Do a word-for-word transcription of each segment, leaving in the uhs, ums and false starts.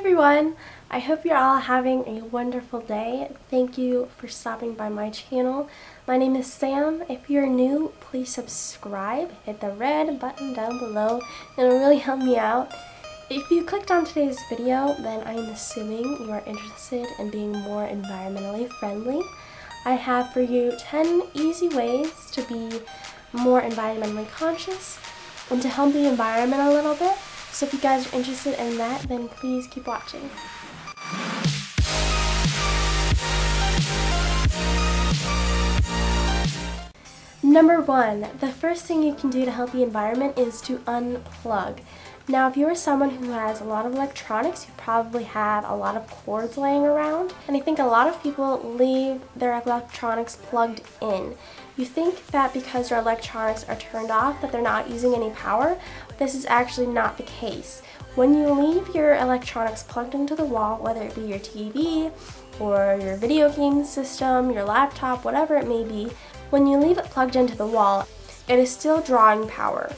everyone! I hope you're all having a wonderful day. Thank you for stopping by my channel. My name is Sam. If you're new, please subscribe, hit the red button down below, and it'll really help me out. If you clicked on today's video, then I'm assuming you are interested in being more environmentally friendly. I have for you ten easy ways to be more environmentally conscious and to help the environment a little bit. So if you guys are interested in that, then please keep watching. Number one, the first thing you can do to help the environment is to unplug. Now, if you're someone who has a lot of electronics, you probably have a lot of cords laying around. And I think a lot of people leave their electronics plugged in. You think that because your electronics are turned off that they're not using any power. This is actually not the case. When you leave your electronics plugged into the wall, whether it be your T V or your video game system, your laptop, whatever it may be, when you leave it plugged into the wall, it is still drawing power.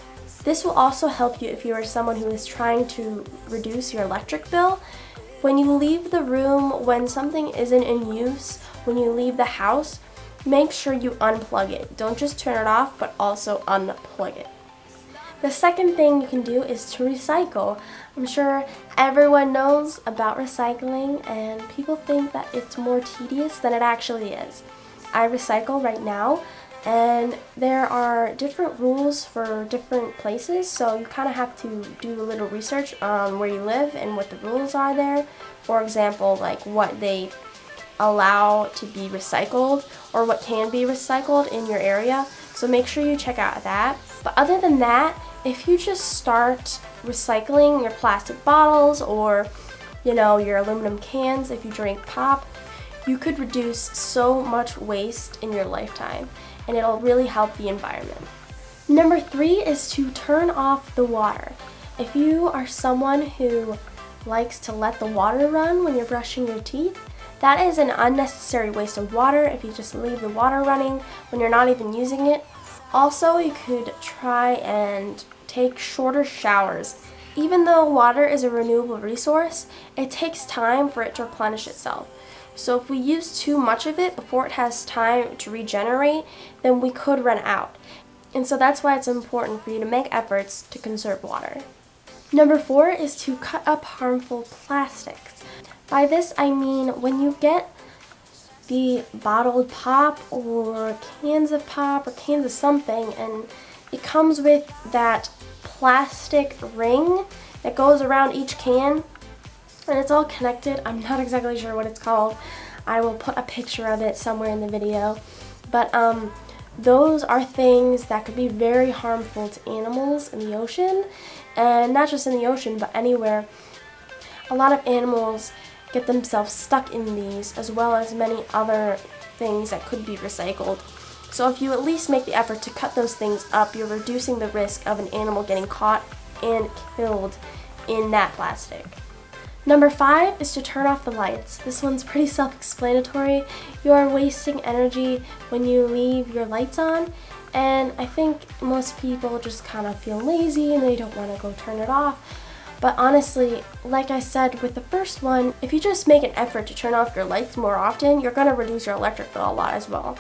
This will also help you if you are someone who is trying to reduce your electric bill. When you leave the room, when something isn't in use, when you leave the house, make sure you unplug it. Don't just turn it off, but also unplug it. The second thing you can do is to recycle. I'm sure everyone knows about recycling, and people think that it's more tedious than it actually is. I recycle right now, and there are different rules for different places, so you kind of have to do a little research on where you live and what the rules are there. For example, like what they allow to be recycled or what can be recycled in your area, so make sure you check out that. But other than that, if you just start recycling your plastic bottles or, you know, your aluminum cans if you drink pop, you could reduce so much waste in your lifetime, and it'll really help the environment. Number three is to turn off the water. If you are someone who likes to let the water run when you're brushing your teeth, that is an unnecessary waste of water if you just leave the water running when you're not even using it. Also, you could try and take shorter showers. Even though water is a renewable resource, it takes time for it to replenish itself. So if we use too much of it before it has time to regenerate, then we could run out. And so that's why it's important for you to make efforts to conserve water. Number four is to cut up harmful plastics. By this I mean when you get the bottled pop or cans of pop or cans of something, and it comes with that plastic ring that goes around each can, and it's all connected. I'm not exactly sure what it's called. I will put a picture of it somewhere in the video. But um, those are things that could be very harmful to animals in the ocean. And not just in the ocean, but anywhere. A lot of animals get themselves stuck in these, as well as many other things that could be recycled. So if you at least make the effort to cut those things up, you're reducing the risk of an animal getting caught and killed in that plastic. Number five is to turn off the lights. This one's pretty self-explanatory. You are wasting energy when you leave your lights on, and I think most people just kind of feel lazy and they don't want to go turn it off. But honestly, like I said with the first one, if you just make an effort to turn off your lights more often, you're going to reduce your electric bill a lot as well.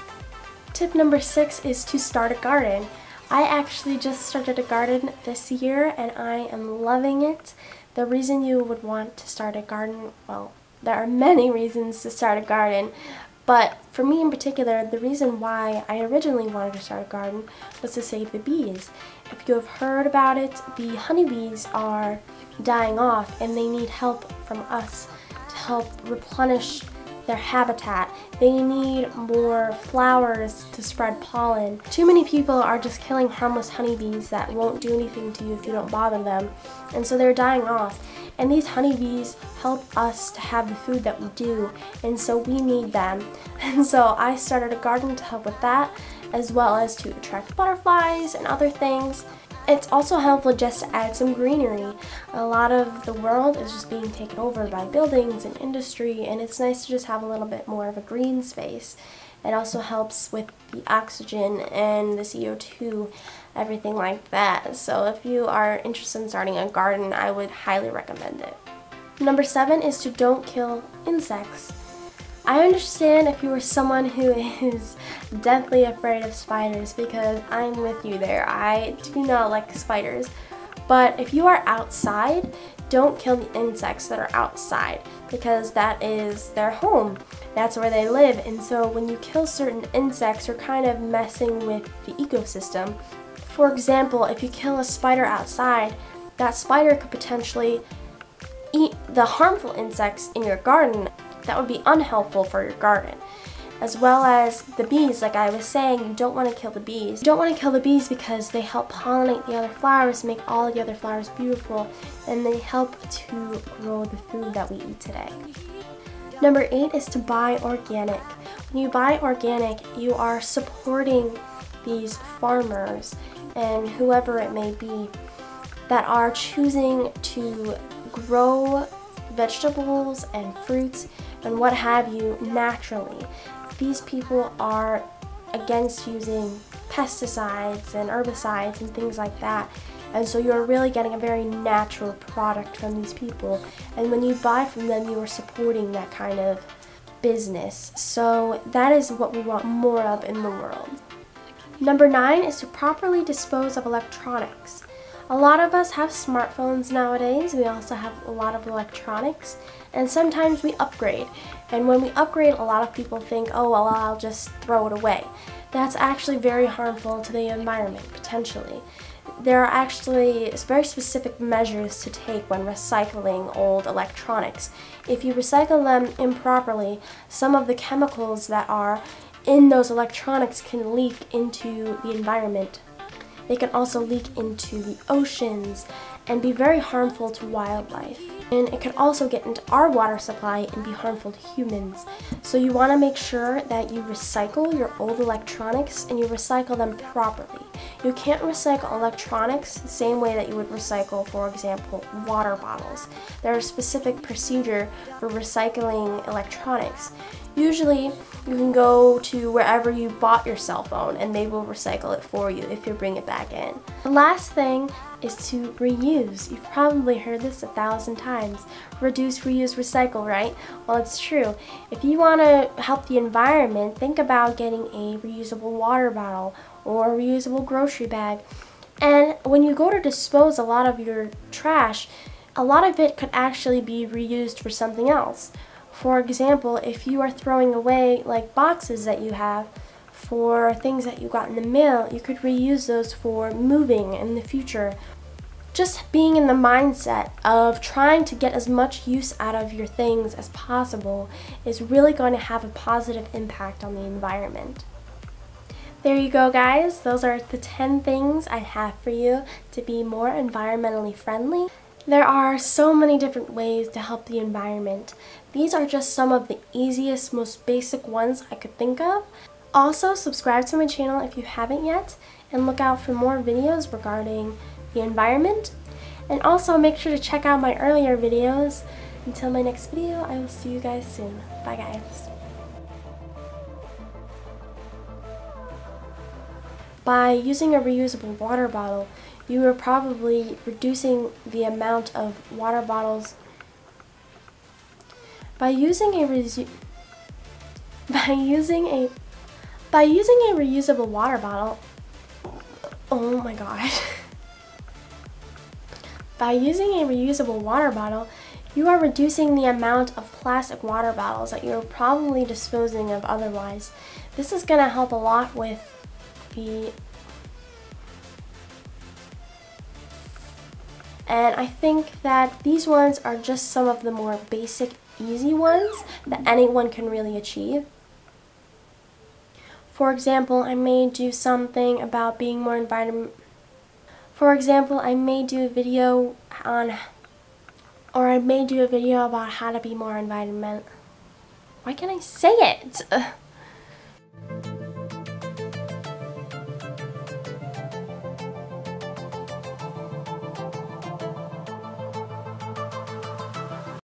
Tip number six is to start a garden. I actually just started a garden this year, and I am loving it. The reason you would want to start a garden, well, there are many reasons to start a garden, but for me in particular, the reason why I originally wanted to start a garden was to save the bees. If you have heard about it, the honeybees are dying off, and they need help from us to help replenish their habitat. They need more flowers to spread pollen. Too many people are just killing harmless honeybees that won't do anything to you if you don't bother them, and so they're dying off. And these honeybees help us to have the food that we do, and so we need them. And so I started a garden to help with that, as well as to attract butterflies and other things. It's also helpful just to add some greenery. A lot of the world is just being taken over by buildings and industry, and it's nice to just have a little bit more of a green space. It also helps with the oxygen and the C O two, everything like that. So if you are interested in starting a garden, I would highly recommend it. Number seven is to don't kill insects. I understand if you are someone who is deathly afraid of spiders, because I'm with you there. I do not like spiders. But if you are outside, don't kill the insects that are outside, because that is their home. That's where they live. And so when you kill certain insects, you're kind of messing with the ecosystem. For example, if you kill a spider outside, that spider could potentially eat the harmful insects in your garden. That would be unhelpful for your garden. As well as the bees, like I was saying, you don't want to kill the bees. You don't want to kill the bees because they help pollinate the other flowers, make all the other flowers beautiful, and they help to grow the food that we eat today. Number eight is to buy organic. When you buy organic, you are supporting these farmers and whoever it may be that are choosing to grow vegetables and fruits and what have you naturally. These people are against using pesticides and herbicides and things like that, and so you're really getting a very natural product from these people, and when you buy from them you are supporting that kind of business. So that is what we want more of in the world. Number nine is to properly dispose of electronics. A lot of us have smartphones nowadays. We also have a lot of electronics, and sometimes we upgrade. And when we upgrade, a lot of people think, oh, well, I'll just throw it away. That's actually very harmful to the environment, potentially. There are actually very specific measures to take when recycling old electronics. If you recycle them improperly, some of the chemicals that are in those electronics can leak into the environment. They can also leak into the oceans and be very harmful to wildlife. And it can also get into our water supply and be harmful to humans. So you want to make sure that you recycle your old electronics and you recycle them properly. You can't recycle electronics the same way that you would recycle, for example, water bottles. There's a specific procedure for recycling electronics. Usually, you can go to wherever you bought your cell phone and they will recycle it for you if you bring it back in. The last thing is to reuse. You've probably heard this a thousand times. Reduce, reuse, recycle, right? Well, it's true. If you want to help the environment, think about getting a reusable water bottle or a reusable grocery bag. And when you go to dispose a lot of your trash, a lot of it could actually be reused for something else. For example, if you are throwing away like boxes that you have for things that you got in the mail, you could reuse those for moving in the future. Just being in the mindset of trying to get as much use out of your things as possible is really going to have a positive impact on the environment. There you go, guys. Those are the ten things I have for you to be more environmentally friendly. There are so many different ways to help the environment. These are just some of the easiest, most basic ones I could think of. Also, subscribe to my channel if you haven't yet, and look out for more videos regarding the environment. And also make sure to check out my earlier videos. Until my next video, I will see you guys soon. Bye, guys. By using a reusable water bottle, you are probably reducing the amount of water bottles. By using a resu by using a by using a reusable water bottle. Oh my god. By using a reusable water bottle, you are reducing the amount of plastic water bottles that you're probably disposing of otherwise. This is going to help a lot with the And I think that these ones are just some of the more basic, easy ones that anyone can really achieve. For example, I may do something about being more environment. For example, I may do a video on, or I may do a video about how to be more environment. Why can't I say it?